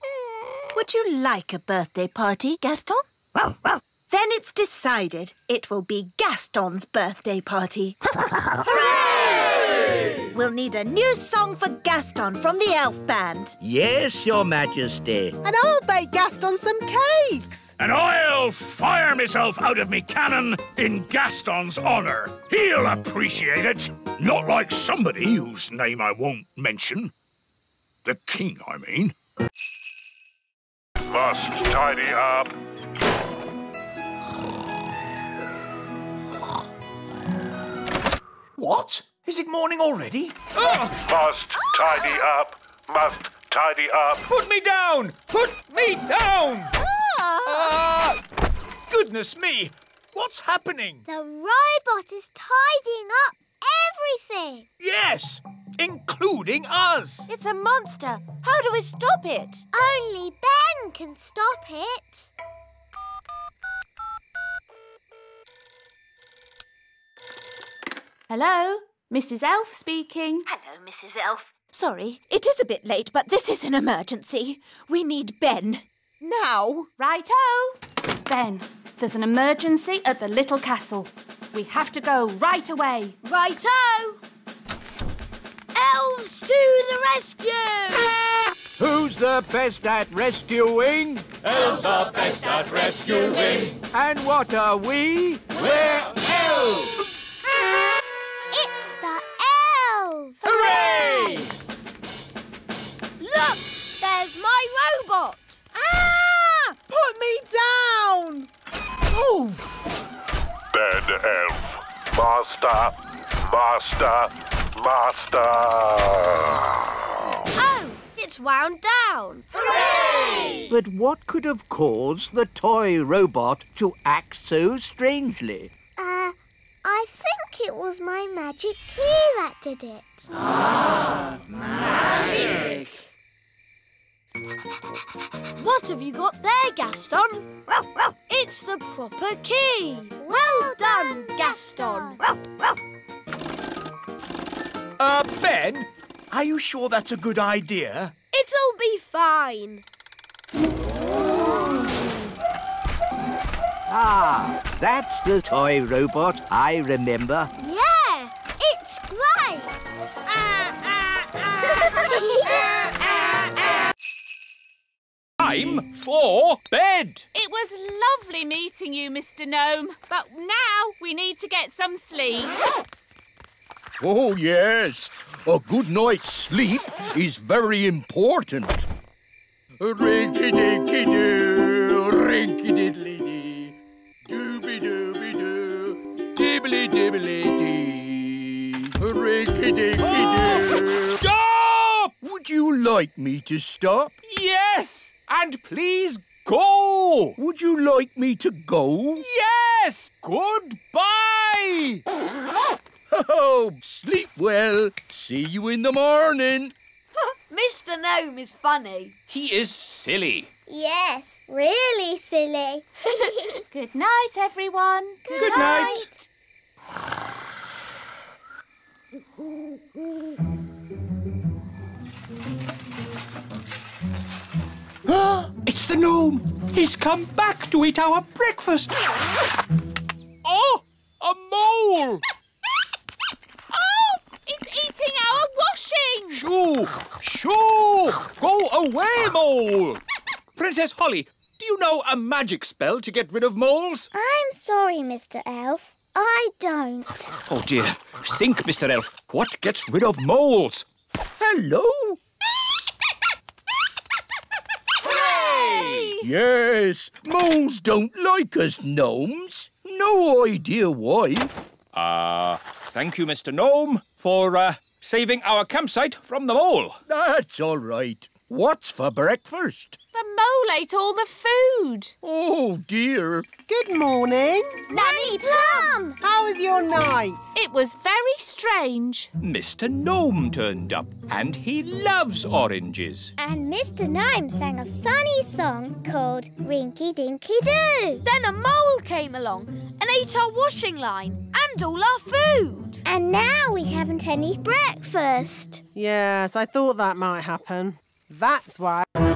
Would you like a birthday party, Gaston? Then it's decided. It will be Gaston's birthday party. Hooray! We'll need a new song for Gaston from the Elf Band. Yes, Your Majesty. And I'll bake Gaston some cakes. And I'll fire myself out of me cannon in Gaston's honour. He'll appreciate it. Not like somebody whose name I won't mention. The king, I mean. Must tidy up. What? Is it morning already? Oh. Must tidy up. Must tidy up. Put me down! Put me down! Ah. Uh, goodness me! What's happening? The robot is tidying up everything. Yes, including us. It's a monster. How do we stop it? Only Ben can stop it. Hello, Missus Elf speaking. Hello, Missus Elf. Sorry, it is a bit late, but this is an emergency. We need Ben. Now. Right-o. Ben, there's an emergency at the Little Castle. We have to go right away. Right-o. Elves to the rescue! Who's the best at rescuing? Elves are best at rescuing. And what are we? We're elves! Hooray! Look! There's my robot! Ah! Put me down! Oof! Ben Elf. Master! Master! Master! Oh! It's wound down! Hooray! But what could have caused the toy robot to act so strangely? Uh, I think it was my magic key that did it. Ah, magic! What have you got there, Gaston? It's the proper key. Well, well done, done, Gaston. Uh, Ben, are you sure that's a good idea? It'll be fine. Ah, that's the toy robot I remember. Yeah, it's great. Time for bed. It was lovely meeting you, Mister Gnome, but now we need to get some sleep. Oh, yes. A good night's sleep is very important. Rinky-dinky-doo, rinky-diddly-dee. Dooby-dooby-doo, dibbly-dibbly-dee, rinky-dinky-doo. Stop! Would you like me to stop? Yes, and please go. Would you like me to go? Yes, goodbye. Oh, sleep well. See you in the morning. Mister Gnome is funny. He is silly. Yes, really silly. Good night, everyone. Good, Good night. night. It's the gnome. He's come back to eat our breakfast. Oh, a mole. Eating our washing! Shoo! Shoo! Go away, mole! Princess Holly, do you know a magic spell to get rid of moles? I'm sorry, Mister Elf. I don't. Oh, dear. Think, Mister Elf. What gets rid of moles? Hello? Hooray! Yes, moles don't like us gnomes. No idea why. Ah... Uh... Thank you, Mister Gnome, for uh, saving our campsite from the mole. That's all right. What's for breakfast? The mole ate all the food. Oh, dear. Good morning. Nanny Plum! How was your night? It was very strange. Mister Gnome turned up, and he loves oranges. And Mister Gnome sang a funny song called Rinky Dinky Doo. Then a mole came along and ate our washing line and all our food. And now we haven't any breakfast. Yes, I thought that might happen. That's why...